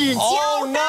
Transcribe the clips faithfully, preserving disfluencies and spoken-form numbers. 纸胶带。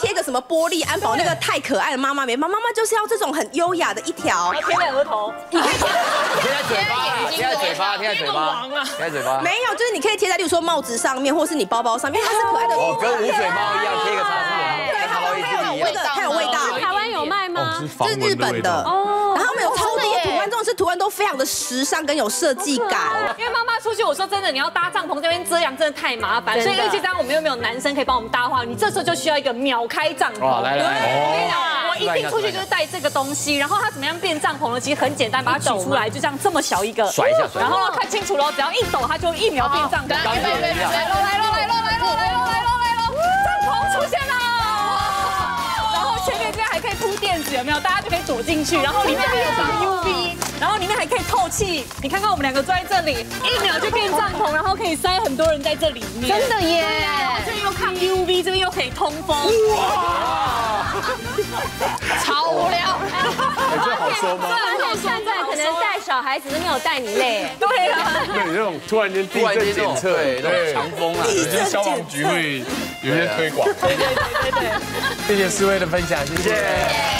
贴个什么玻璃安保那个太可爱了，妈妈没妈妈妈就是要这种很优雅的一条，贴在额头，你可以贴在嘴巴，贴在嘴巴，贴在嘴巴，贴在嘴巴。没有，就是你可以贴在，例如说帽子上面，或是你包包上面，它是可爱的。哦，跟无嘴猫一样，贴一个叉子。对，它有味道，它有味道。台湾有卖吗？就是日本的。哦。然后没有超多图案，这种是图案都非常的时尚跟有设计感。因为妈妈出去，我说真的，你要搭帐篷这边遮阳真的太麻烦，所以尤其当我们又没有男生可以帮我们搭的话，你这时候就需要一个秒。 开帐篷，我跟你讲，我一定出去就是带这个东西，然后它怎么样变帐篷呢？其实很简单，把它抖出来，就这样这么小一个，甩一下，然后看清楚喽，只要一抖，它就一秒变帐篷。来喽来喽来喽来喽来喽来喽来喽来喽，帐篷出现了。 可以铺垫子有没有？大家就可以躲进去，然后里面还有装 U V， 然后里面还可以透气。你看看我们两个坐在这里，一秒就变帐篷，然后可以塞很多人在这里面。真的耶！这边又看 U V， 这边又可以通风。哇！超无聊。这好说吗？现在可能带小孩子都没有带你累。对啊。对，这种突然间地震检测，对，强风啊，就是消防局会有些推广。对对对对对。谢谢四位的分享，谢谢。 Yeah.